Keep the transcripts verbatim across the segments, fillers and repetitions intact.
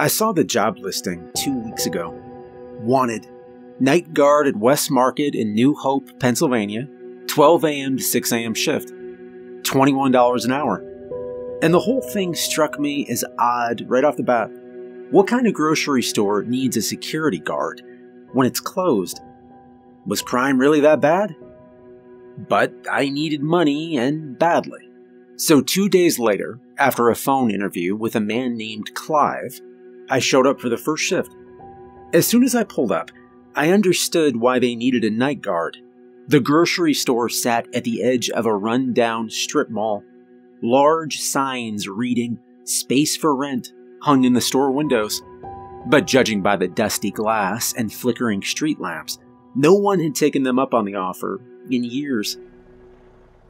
I saw the job listing two weeks ago. Wanted. Night guard at West Market in New Hope, Pennsylvania, twelve a m to six a m shift, twenty-one dollars an hour. And the whole thing struck me as odd right off the bat. What kind of grocery store needs a security guard when it's closed? Was crime really that bad? But I needed money, and badly. So two days later, after a phone interview with a man named Clive, I showed up for the first shift. As soon as I pulled up, I understood why they needed a night guard. The grocery store sat at the edge of a run-down strip mall. Large signs reading, "Space for Rent," hung in the store windows. But judging by the dusty glass and flickering street lamps, no one had taken them up on the offer in years.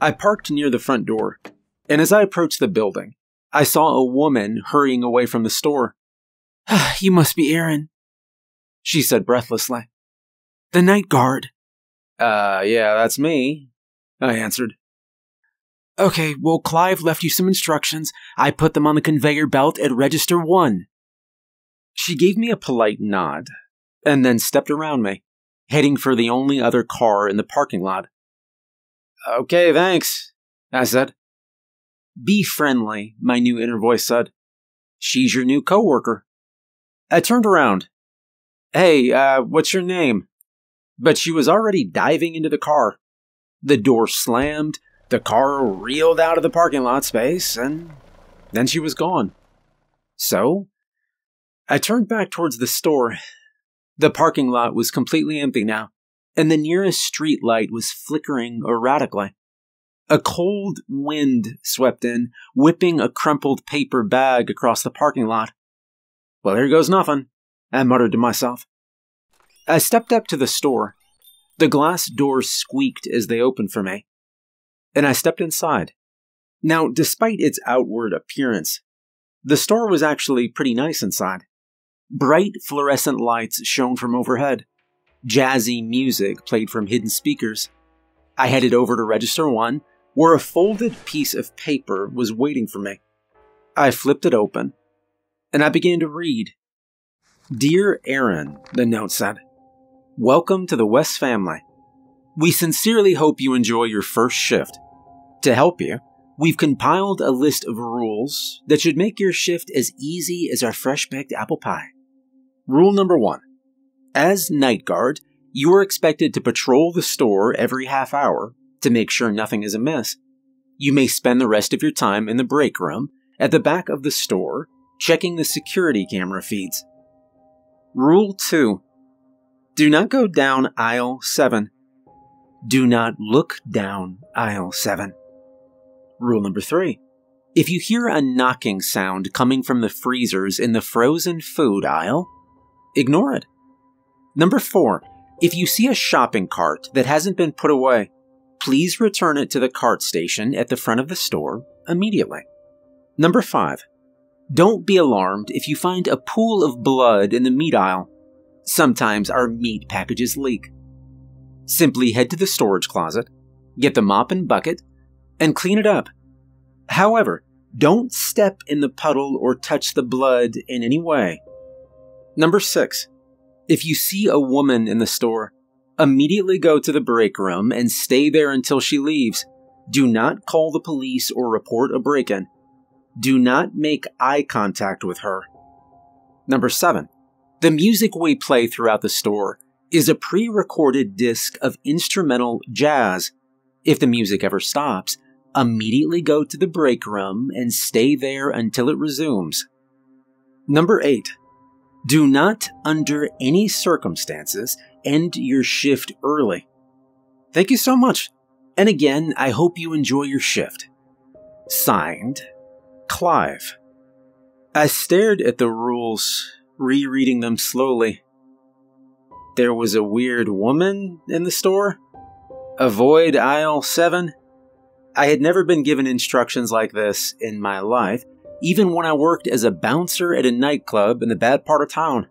I parked near the front door, and as I approached the building, I saw a woman hurrying away from the store. "You must be Aaron," she said breathlessly. "The night guard." Uh, yeah, that's me," I answered. "Okay, well, Clive left you some instructions. I put them on the conveyor belt at register one." She gave me a polite nod, and then stepped around me, heading for the only other car in the parking lot. "Okay, thanks," I said. "Be friendly," my new inner voice said. "She's your new coworker." I turned around. "Hey, uh, what's your name?" But she was already diving into the car. The door slammed, the car reeled out of the parking lot space, and then she was gone. So, I turned back towards the store. The parking lot was completely empty now, and the nearest street light was flickering erratically. A cold wind swept in, whipping a crumpled paper bag across the parking lot. "Well, there goes nothing," I muttered to myself. I stepped up to the store. The glass doors squeaked as they opened for me, and I stepped inside. Now, despite its outward appearance, the store was actually pretty nice inside. Bright fluorescent lights shone from overhead. Jazzy music played from hidden speakers. I headed over to register one, where a folded piece of paper was waiting for me. I flipped it open, and I began to read. "Dear Aaron," the note said, "welcome to the West family. We sincerely hope you enjoy your first shift. To help you, we've compiled a list of rules that should make your shift as easy as our fresh-baked apple pie. Rule number one. As night guard, you are expected to patrol the store every half hour to make sure nothing is amiss. You may spend the rest of your time in the break room at the back of the store checking the security camera feeds. Rule two. Do not go down aisle seven. Do not look down aisle seven. Rule number three. If you hear a knocking sound coming from the freezers in the frozen food aisle, ignore it. Number four. If you see a shopping cart that hasn't been put away, please return it to the cart station at the front of the store immediately. Number five. Don't be alarmed if you find a pool of blood in the meat aisle. Sometimes our meat packages leak. Simply head to the storage closet, get the mop and bucket, and clean it up. However, don't step in the puddle or touch the blood in any way. Number six. If you see a woman in the store, immediately go to the break room and stay there until she leaves. Do not call the police or report a break-in. Do not make eye contact with her. Number seven. The music we play throughout the store is a pre-recorded disc of instrumental jazz. If the music ever stops, immediately go to the break room and stay there until it resumes. Number eight. Do not, under any circumstances, end your shift early. Thank you so much, and again, I hope you enjoy your shift. Signed, Clive." I stared at the rules, rereading them slowly. There was a weird woman in the store. Avoid aisle seven. I had never been given instructions like this in my life, even when I worked as a bouncer at a nightclub in the bad part of town.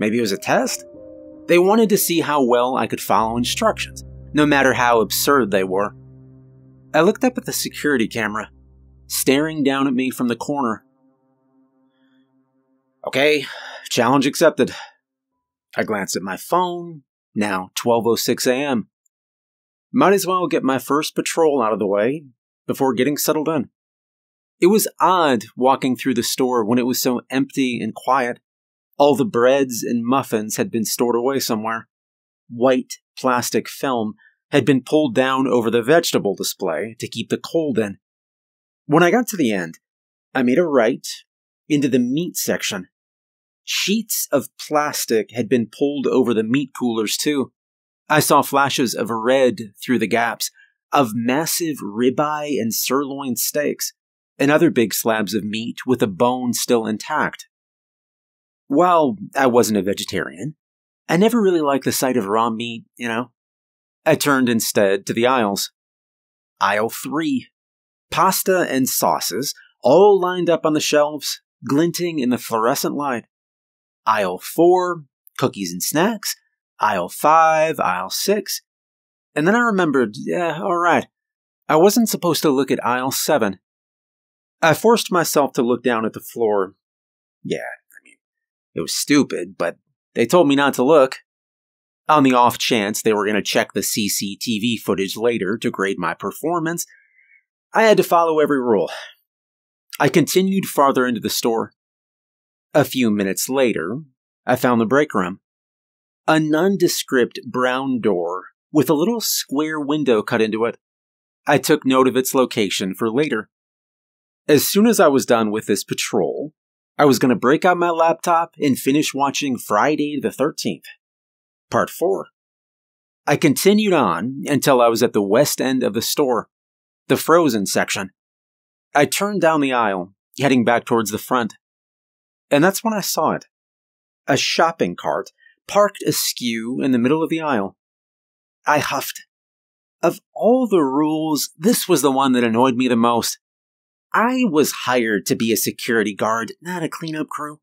Maybe it was a test? They wanted to see how well I could follow instructions, no matter how absurd they were. I looked up at the security camera, staring down at me from the corner. Okay, challenge accepted. I glanced at my phone, now twelve oh six a m Might as well get my first patrol out of the way before getting settled in. It was odd walking through the store when it was so empty and quiet. All the breads and muffins had been stored away somewhere. White plastic film had been pulled down over the vegetable display to keep the cold in. When I got to the end, I made a right into the meat section. Sheets of plastic had been pulled over the meat coolers, too. I saw flashes of red through the gaps, of massive ribeye and sirloin steaks, and other big slabs of meat with a bone still intact. While I wasn't a vegetarian, I never really liked the sight of raw meat, you know. I turned instead to the aisles. Aisle three. Pasta and sauces, all lined up on the shelves, glinting in the fluorescent light. Aisle four, cookies and snacks. Aisle five, aisle six. And then I remembered, yeah, all right, I wasn't supposed to look at aisle seven. I forced myself to look down at the floor. Yeah, I mean, it was stupid, but they told me not to look. On the off chance they were going to check the C C T V footage later to grade my performance, I had to follow every rule. I continued farther into the store. A few minutes later, I found the break room. A nondescript brown door with a little square window cut into it. I took note of its location for later. As soon as I was done with this patrol, I was going to break out my laptop and finish watching Friday the thirteenth, Part four. I continued on until I was at the west end of the store, the frozen section. I turned down the aisle, heading back towards the front. And that's when I saw it. A shopping cart parked askew in the middle of the aisle. I huffed. Of all the rules, this was the one that annoyed me the most. I was hired to be a security guard, not a cleanup crew.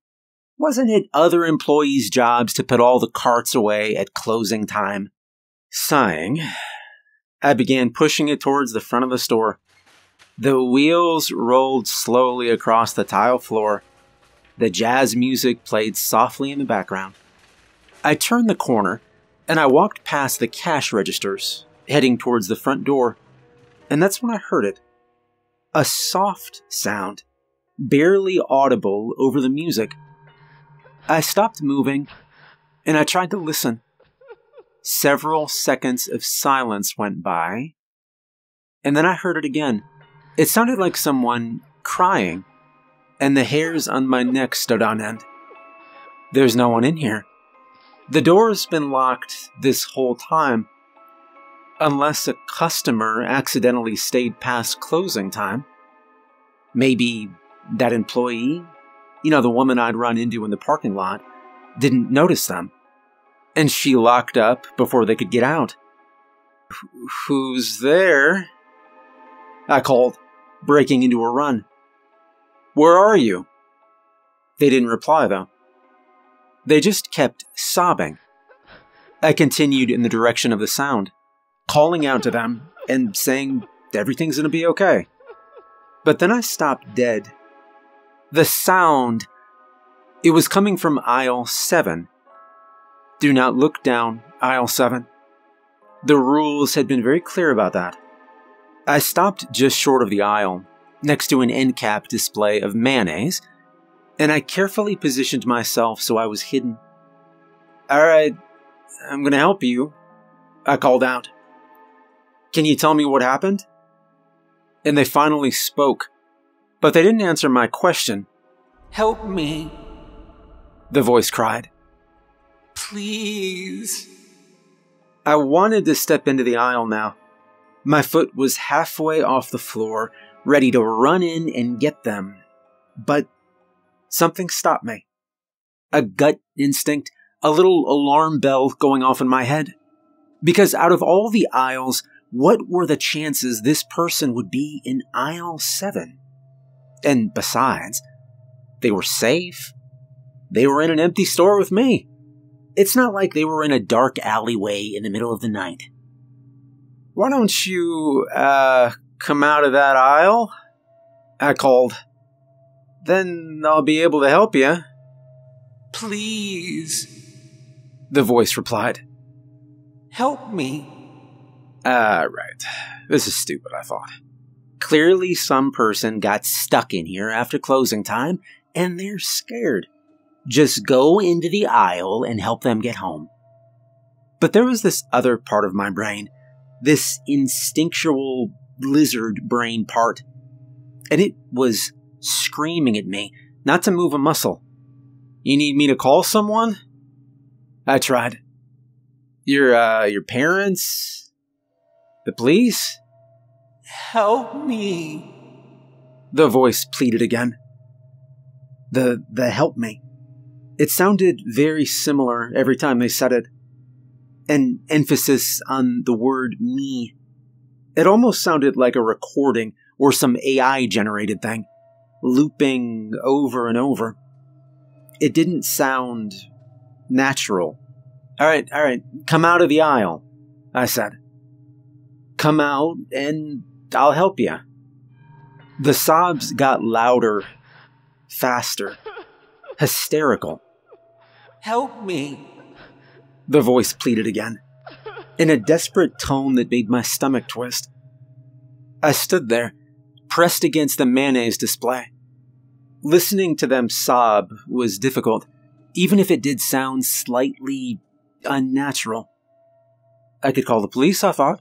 Wasn't it other employees' jobs to put all the carts away at closing time? Sighing, I began pushing it towards the front of the store. The wheels rolled slowly across the tile floor. The jazz music played softly in the background. I turned the corner, and I walked past the cash registers, heading towards the front door, and that's when I heard it. A soft sound, barely audible over the music. I stopped moving, and I tried to listen. Several seconds of silence went by, and then I heard it again. It sounded like someone crying, and the hairs on my neck stood on end. There's no one in here. The door's been locked this whole time, unless a customer accidentally stayed past closing time. Maybe that employee, you know, the woman I'd run into in the parking lot, didn't notice them, and she locked up before they could get out. Who's there? I called, breaking into a run. Where are you? They didn't reply, though. They just kept sobbing. I continued in the direction of the sound, calling out to them and saying everything's going to be okay. But then I stopped dead. The sound, it was coming from aisle seven. Do not look down, aisle seven. The rules had been very clear about that. I stopped just short of the aisle, next to an end cap display of mayonnaise, and I carefully positioned myself so I was hidden. All right, I'm going to help you, I called out. Can you tell me what happened? And they finally spoke, but they didn't answer my question. Help me, the voice cried. Please. I wanted to step into the aisle now. My foot was halfway off the floor, ready to run in and get them, but something stopped me. A gut instinct, a little alarm bell going off in my head. Because out of all the aisles, what were the chances this person would be in aisle seven? And besides, they were safe. They were in an empty store with me. It's not like they were in a dark alleyway in the middle of the night. Why don't you, uh... come out of that aisle? I called. Then I'll be able to help you. Please, the voice replied. Help me. Ah, uh, right. This is stupid, I thought. Clearly some person got stuck in here after closing time, and they're scared. Just go into the aisle and help them get home. But there was this other part of my brain, this instinctual lizard brain part, and it was screaming at me not to move a muscle. You need me to call someone? I tried. Your, uh, your parents? The police? Help me. The voice pleaded again. The, the help me. It sounded very similar every time they said it. An emphasis on the word me. It almost sounded like a recording or some A I-generated thing, looping over and over. It didn't sound natural. All right, all right, come out of the aisle, I said. Come out and I'll help you. The sobs got louder, faster, hysterical. Help me. The voice pleaded again, in a desperate tone that made my stomach twist. I stood there, pressed against the mayonnaise display. Listening to them sob was difficult, even if it did sound slightly unnatural. I could call the police, I thought.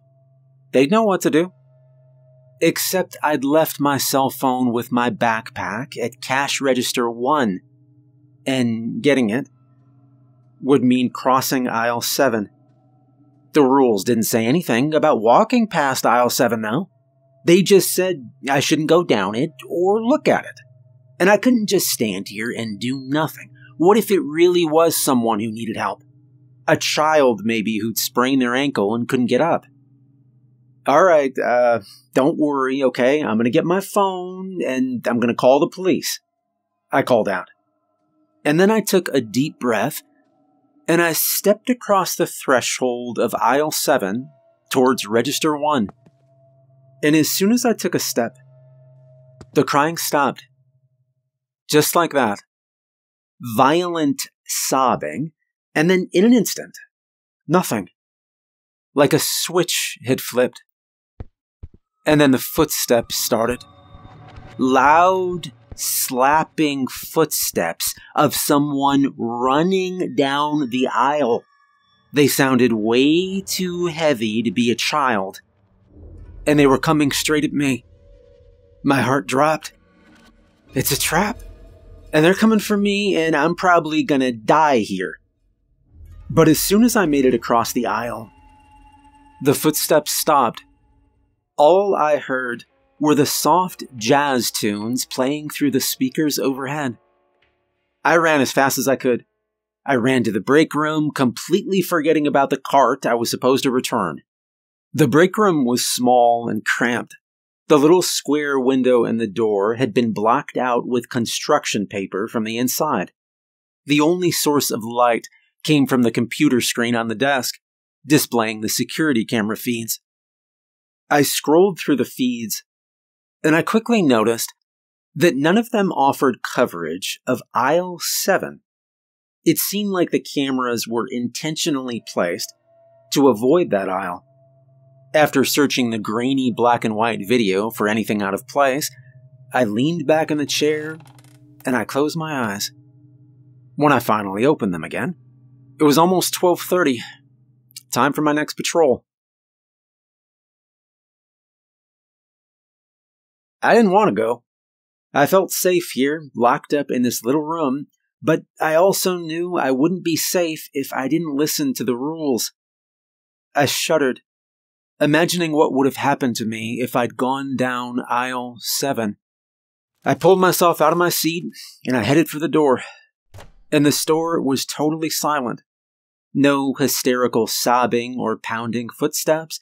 They'd know what to do. Except I'd left my cell phone with my backpack at cash register one, and getting it would mean crossing aisle seven. The rules didn't say anything about walking past aisle seven, though. They just said I shouldn't go down it or look at it. And I couldn't just stand here and do nothing. What if it really was someone who needed help? A child, maybe, who'd sprained their ankle and couldn't get up. All right, uh, don't worry, okay? I'm going to get my phone, and I'm going to call the police. I called out. And then I took a deep breath, and I stepped across the threshold of aisle seven towards register one. And as soon as I took a step, the crying stopped. Just like that. Violent sobbing, and then in an instant, nothing. Like a switch had flipped. And then the footsteps started. Loud, slapping footsteps of someone running down the aisle. They sounded way too heavy to be a child, and they were coming straight at me. My heart dropped. It's a trap, and they're coming for me, and I'm probably gonna die here. But as soon as I made it across the aisle, the footsteps stopped. All I heard were the soft jazz tunes playing through the speakers overhead. I ran as fast as I could. I ran to the break room, completely forgetting about the cart I was supposed to return. The break room was small and cramped. The little square window in the door had been blocked out with construction paper from the inside. The only source of light came from the computer screen on the desk, displaying the security camera feeds. I scrolled through the feeds, and I quickly noticed that none of them offered coverage of aisle seven. It seemed like the cameras were intentionally placed to avoid that aisle. After searching the grainy black and white video for anything out of place, I leaned back in the chair and I closed my eyes. When I finally opened them again, it was almost twelve thirty. Time for my next patrol. I didn't want to go. I felt safe here, locked up in this little room, but I also knew I wouldn't be safe if I didn't listen to the rules. I shuddered, imagining what would have happened to me if I'd gone down aisle seven. I pulled myself out of my seat, and I headed for the door. And the store was totally silent. No hysterical sobbing or pounding footsteps.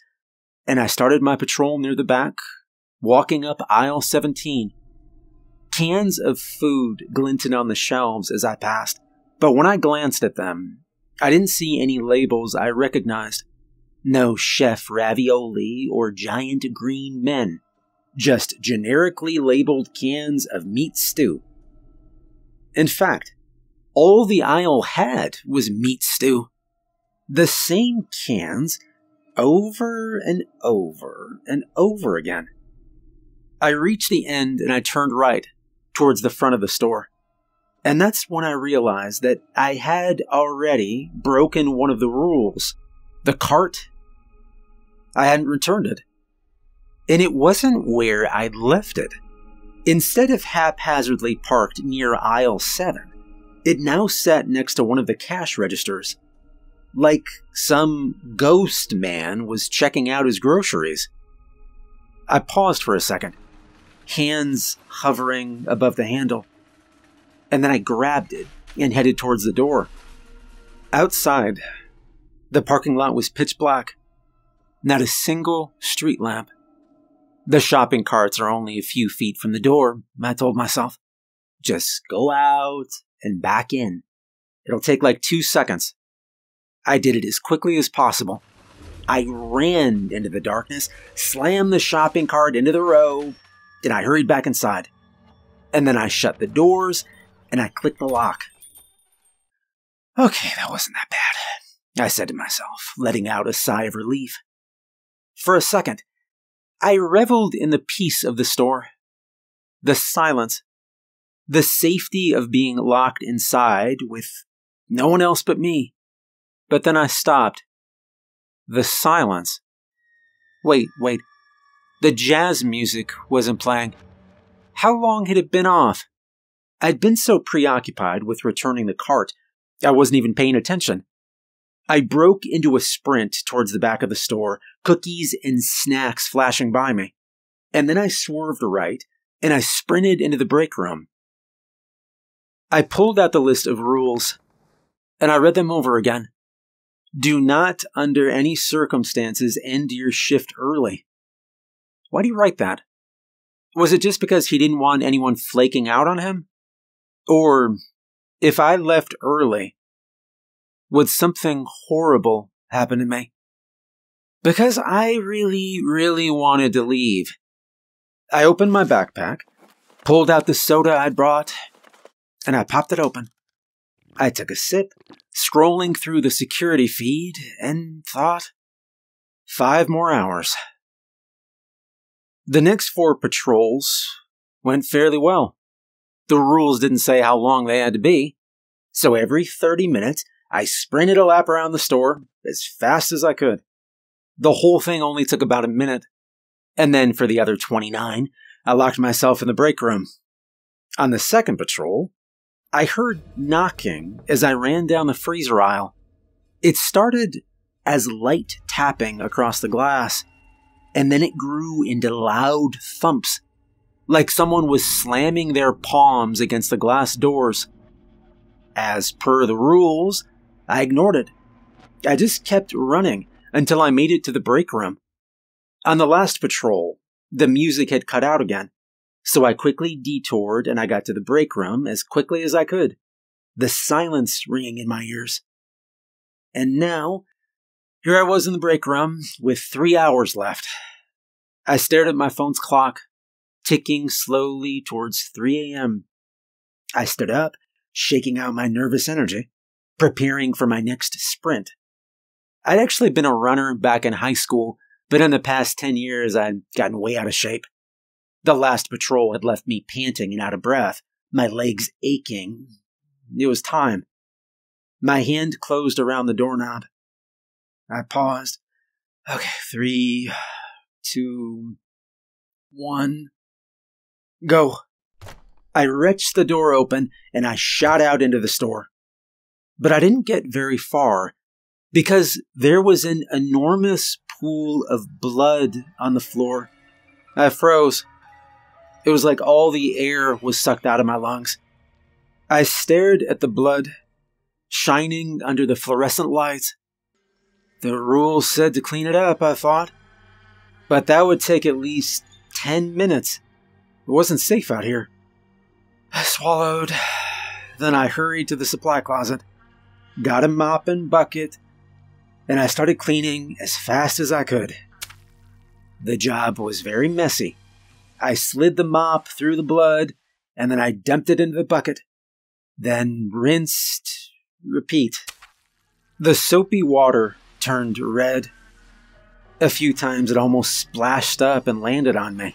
And I started my patrol near the back, walking up aisle seventeen. Cans of food glinted on the shelves as I passed, but when I glanced at them, I didn't see any labels I recognized. No Chef Ravioli or Giant Green Men, just generically labeled cans of meat stew. In fact, all the aisle had was meat stew. The same cans over and over and over again. I reached the end and I turned right towards the front of the store. And that's when I realized that I had already broken one of the rules. The cart. I hadn't returned it. And it wasn't where I'd left it. Instead of haphazardly parked near aisle seven, it now sat next to one of the cash registers, like some ghost man was checking out his groceries. I paused for a second, hands hovering above the handle, and then I grabbed it and headed towards the door. Outside, the parking lot was pitch black, not a single street lamp. The shopping carts are only a few feet from the door, I told myself. Just go out and back in. It'll take like two seconds. I did it as quickly as possible. I ran into the darkness, slammed the shopping cart into the row, and I hurried back inside. And then I shut the doors, and I clicked the lock. Okay, that wasn't that bad, I said to myself, letting out a sigh of relief. For a second, I reveled in the peace of the store, the silence, the safety of being locked inside with no one else but me. But then I stopped. The silence. Wait, wait. The jazz music wasn't playing. How long had it been off? I'd been so preoccupied with returning the cart, I wasn't even paying attention. I broke into a sprint towards the back of the store, cookies and snacks flashing by me. And then I swerved right, and I sprinted into the break room. I pulled out the list of rules, and I read them over again. Do not, under any circumstances, end your shift early. Why did he write that? Was it just because he didn't want anyone flaking out on him? Or, if I left early, would something horrible happen to me? Because I really, really wanted to leave. I opened my backpack, pulled out the soda I'd brought, and I popped it open. I took a sip, scrolling through the security feed, and thought, five more hours. The next four patrols went fairly well. The rules didn't say how long they had to be, so every thirty minutes, I sprinted a lap around the store as fast as I could. The whole thing only took about a minute, and then for the other twenty-nine, I locked myself in the break room. On the second patrol, I heard knocking as I ran down the freezer aisle. It started as light tapping across the glass, and then it grew into loud thumps, like someone was slamming their palms against the glass doors. As per the rules, I ignored it. I just kept running until I made it to the break room. On the last patrol, the music had cut out again. So I quickly detoured and I got to the break room as quickly as I could, the silence ringing in my ears. And now, here I was in the break room with three hours left. I stared at my phone's clock, ticking slowly towards three a m I stood up, shaking out my nervous energy, preparing for my next sprint. I'd actually been a runner back in high school, but in the past ten years, I'd gotten way out of shape. The last patrol had left me panting and out of breath, my legs aching. It was time. My hand closed around the doorknob. I paused. Okay, three, two, one, go. I wrenched the door open and I shot out into the store. But I didn't get very far because there was an enormous pool of blood on the floor. I froze. It was like all the air was sucked out of my lungs. I stared at the blood, shining under the fluorescent lights. The rules said to clean it up, I thought. But that would take at least ten minutes. It wasn't safe out here. I swallowed. Then I hurried to the supply closet, got a mop and bucket, and I started cleaning as fast as I could. The job was very messy. I slid the mop through the blood, and then I dumped it into the bucket. then rinsed, repeat. The soapy water turned red. A few times it almost splashed up and landed on me.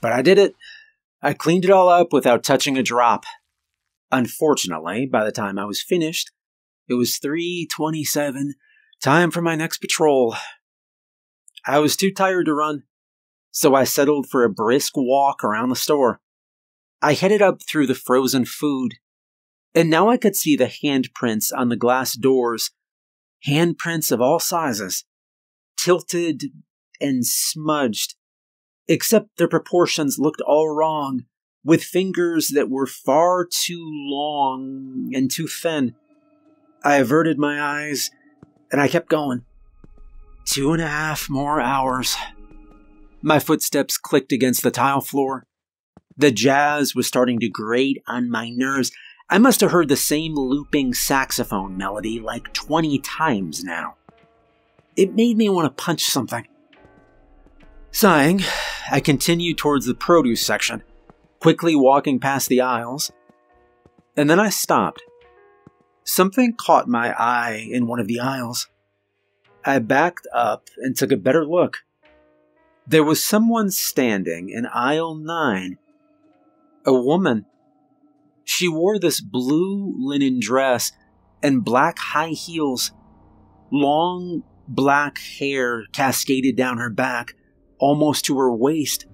But I did it. I cleaned it all up without touching a drop. Unfortunately, by the time I was finished, it was three twenty-seven, time for my next patrol. I was too tired to run, so I settled for a brisk walk around the store. I headed up through the frozen food, and now I could see the handprints on the glass doors, handprints of all sizes, tilted and smudged, except their proportions looked all wrong, with fingers that were far too long and too thin. I averted my eyes, and I kept going. Two and a half more hours. My footsteps clicked against the tile floor. The jazz was starting to grate on my nerves. I must have heard the same looping saxophone melody like twenty times now. It made me want to punch something. Sighing, I continued towards the produce section, quickly walking past the aisles, and then I stopped. Something caught my eye in one of the aisles. I backed up and took a better look. There was someone standing in aisle nine. A woman. She wore this blue linen dress and black high heels. Long black hair cascaded down her back, almost to her waist.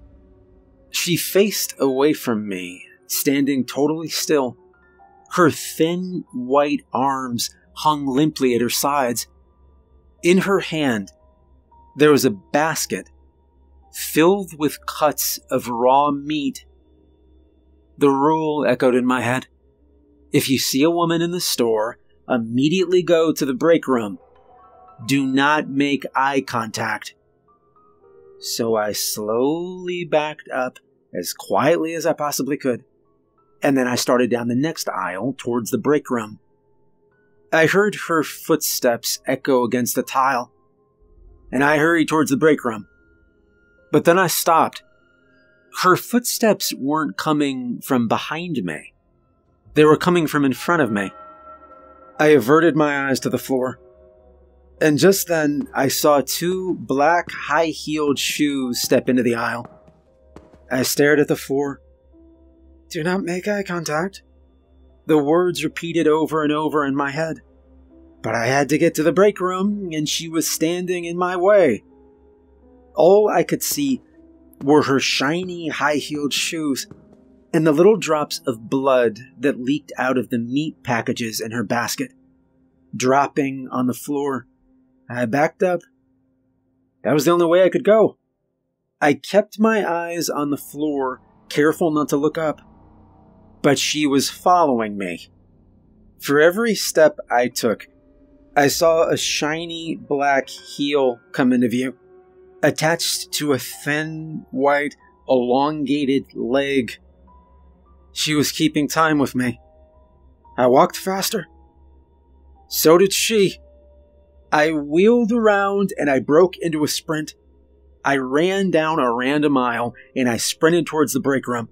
She faced away from me, standing totally still. Her thin white arms hung limply at her sides. In her hand, there was a basket filled with cuts of raw meat. The rule echoed in my head. If you see a woman in the store, immediately go to the break room. Do not make eye contact. So I slowly backed up as quietly as I possibly could, and then I started down the next aisle towards the break room. I heard her footsteps echo against the tile, and I hurried towards the break room. But then I stopped. Her footsteps weren't coming from behind me. They were coming from in front of me. I averted my eyes to the floor. And just then, I saw two black, high-heeled shoes step into the aisle. I stared at the floor. Do not make eye contact. The words repeated over and over in my head. But I had to get to the break room, and she was standing in my way. All I could see were her shiny, high-heeled shoes and the little drops of blood that leaked out of the meat packages in her basket, dropping on the floor. I backed up. That was the only way I could go. I kept my eyes on the floor, careful not to look up. But she was following me. For every step I took, I saw a shiny black heel come into view, attached to a thin, white, elongated leg. She was keeping time with me. I walked faster. So did she. I wheeled around and I broke into a sprint. I ran down a random aisle and I sprinted towards the break room.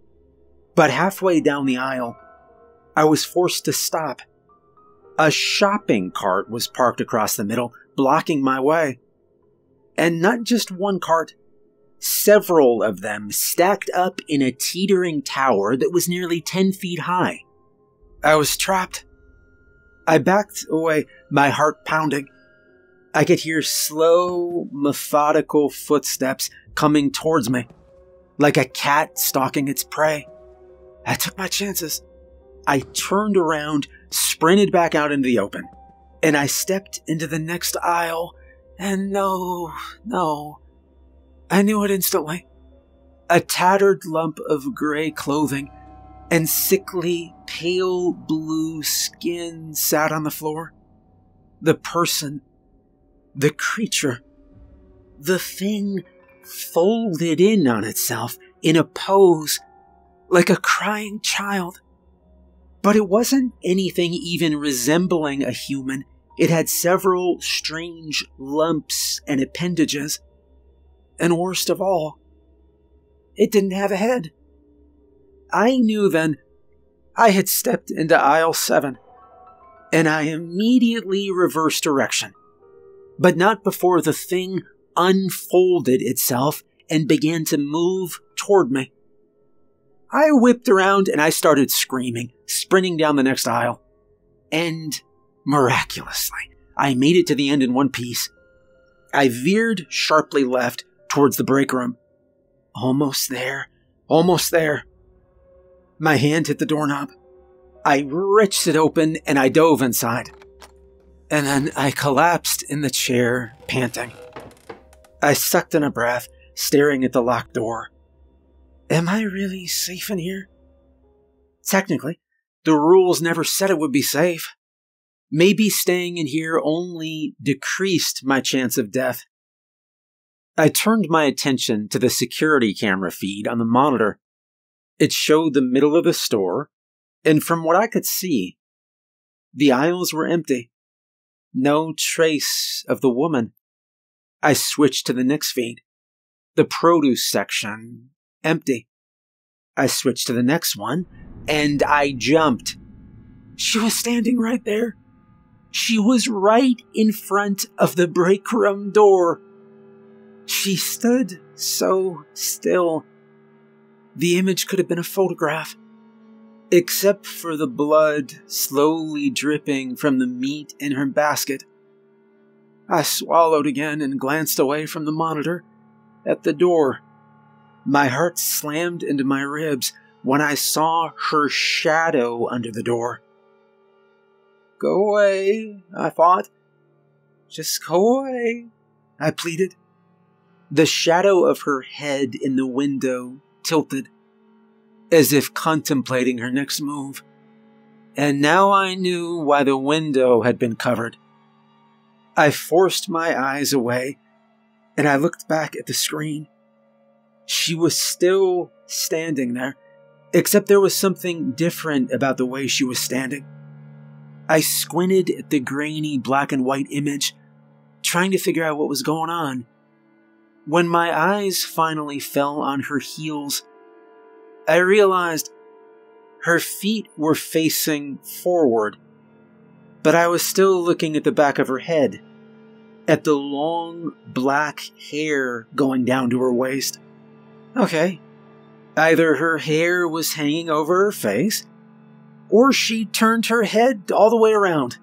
But halfway down the aisle, I was forced to stop. A shopping cart was parked across the middle, blocking my way. And not just one cart, several of them stacked up in a teetering tower that was nearly ten feet high. I was trapped. I backed away, my heart pounding. I could hear slow, methodical footsteps coming towards me, like a cat stalking its prey. I took my chances. I turned around, sprinted back out into the open, and I stepped into the next aisle. And no, no, I knew it instantly. A tattered lump of gray clothing and sickly, pale blue skin sat on the floor. The person, the creature, the thing folded in on itself in a pose like a crying child. But it wasn't anything even resembling a human. It had several strange lumps and appendages. And worst of all, it didn't have a head. I knew then I had stepped into aisle seven, and I immediately reversed direction, but not before the thing unfolded itself and began to move toward me. I whipped around and I started screaming, sprinting down the next aisle. And miraculously, I made it to the end in one piece. I veered sharply left towards the break room. Almost there, almost there. My hand hit the doorknob. I wrenched it open and I dove inside. And then I collapsed in the chair, panting. I sucked in a breath, staring at the locked door. Am I really safe in here? Technically, the rules never said it would be safe. Maybe staying in here only decreased my chance of death. I turned my attention to the security camera feed on the monitor. It showed the middle of the store, and from what I could see, the aisles were empty. No trace of the woman. I switched to the next feed. The produce section, empty. I switched to the next one, and I jumped. She was standing right there. She was right in front of the break room door. She stood so still. The image could have been a photograph, except for the blood slowly dripping from the meat in her basket. I swallowed again and glanced away from the monitor at the door. My heart slammed into my ribs when I saw her shadow under the door. Go away, I thought. Just go away, I pleaded. The shadow of her head in the window tilted, as if contemplating her next move. And now I knew why the window had been covered. I forced my eyes away, and I looked back at the screen. She was still standing there, except there was something different about the way she was standing. I squinted at the grainy black and white image, trying to figure out what was going on. When my eyes finally fell on her heels, I realized her feet were facing forward, but I was still looking at the back of her head, at the long black hair going down to her waist. Okay, either her hair was hanging over her face, or she turned her head all the way around.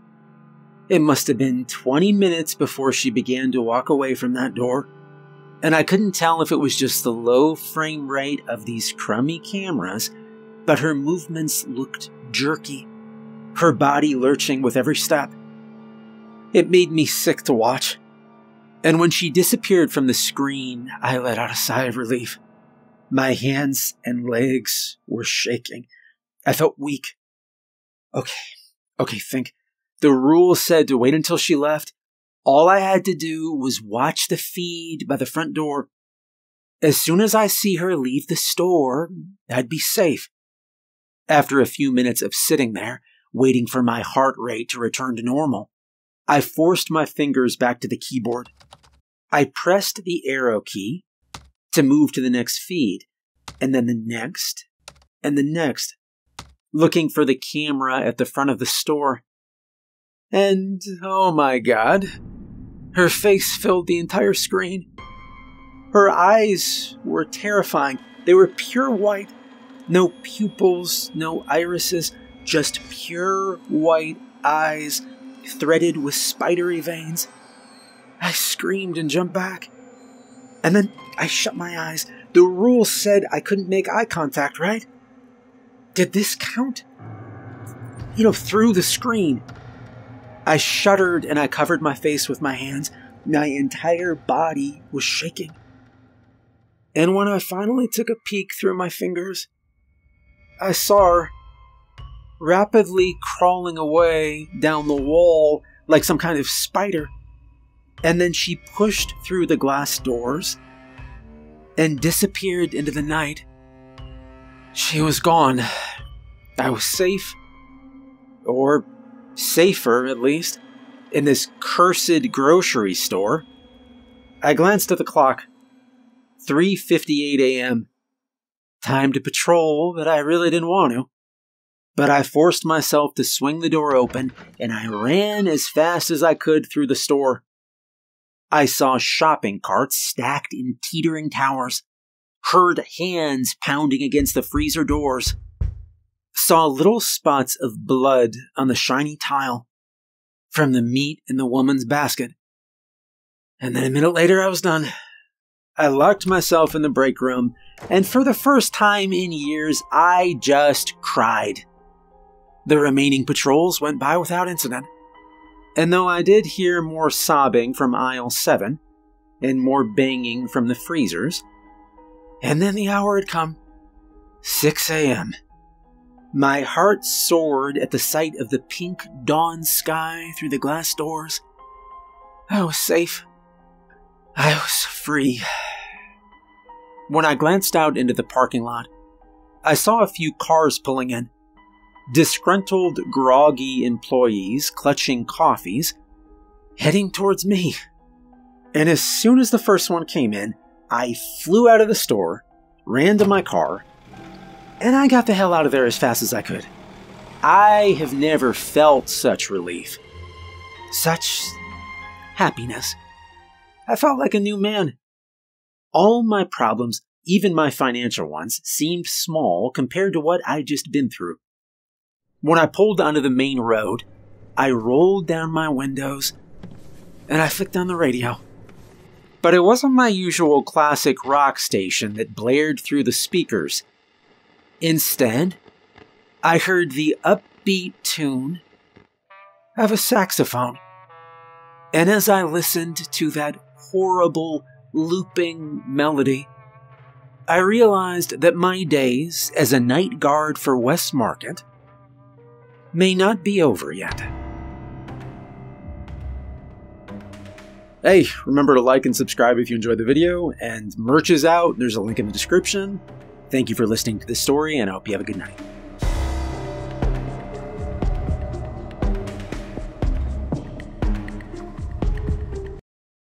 It must have been twenty minutes before she began to walk away from that door. And I couldn't tell if it was just the low frame rate of these crummy cameras, but her movements looked jerky, her body lurching with every step. It made me sick to watch, and when she disappeared from the screen, I let out a sigh of relief. My hands and legs were shaking. I felt weak. Okay, okay, think. The rule said to wait until she left. All I had to do was watch the feed by the front door. As soon as I see her leave the store, I'd be safe. After a few minutes of sitting there, waiting for my heart rate to return to normal, I forced my fingers back to the keyboard. I pressed the arrow key to move to the next feed, and then the next, and the next, looking for the camera at the front of the store. And, oh my God, her face filled the entire screen. Her eyes were terrifying. They were pure white. No pupils, no irises, just pure white eyes threaded with spidery veins. I screamed and jumped back. And then I shut my eyes. The rule said I couldn't make eye contact, right? Did this count? You know, through the screen. I shuddered and I covered my face with my hands. My entire body was shaking. And when I finally took a peek through my fingers, I saw her rapidly crawling away down the wall like some kind of spider. And then she pushed through the glass doors and disappeared into the night. She was gone. I was safe. Or safer, at least, in this cursed grocery store. I glanced at the clock. three fifty-eight a m Time to patrol, but I really didn't want to. but I forced myself to swing the door open and I ran as fast as I could through the store. I saw shopping carts stacked in teetering towers, heard hands pounding against the freezer doors, saw little spots of blood on the shiny tile from the meat in the woman's basket. And then a minute later, I was done. I locked myself in the break room, and for the first time in years, I just cried. The remaining patrols went by without incident. And though I did hear more sobbing from aisle seven, and more banging from the freezers, and then the hour had come, six a m My heart soared at the sight of the pink dawn sky through the glass doors. I was safe. I was free. When I glanced out into the parking lot, I saw a few cars pulling in. Disgruntled, groggy employees clutching coffees, heading towards me. And as soon as the first one came in, I flew out of the store, ran to my car, and I got the hell out of there as fast as I could. I have never felt such relief. Such happiness. I felt like a new man. All my problems, even my financial ones, seemed small compared to what I'd just been through. When I pulled onto the main road, I rolled down my windows and I flicked on the radio. But it wasn't my usual classic rock station that blared through the speakers. Instead, I heard the upbeat tune of a saxophone. And as I listened to that horrible, looping melody, I realized that my days as a night guard for West Market may not be over yet. Hey, remember to like and subscribe if you enjoyed the video, and merch is out. There's a link in the description. Thank you for listening to this story, and I hope you have a good night.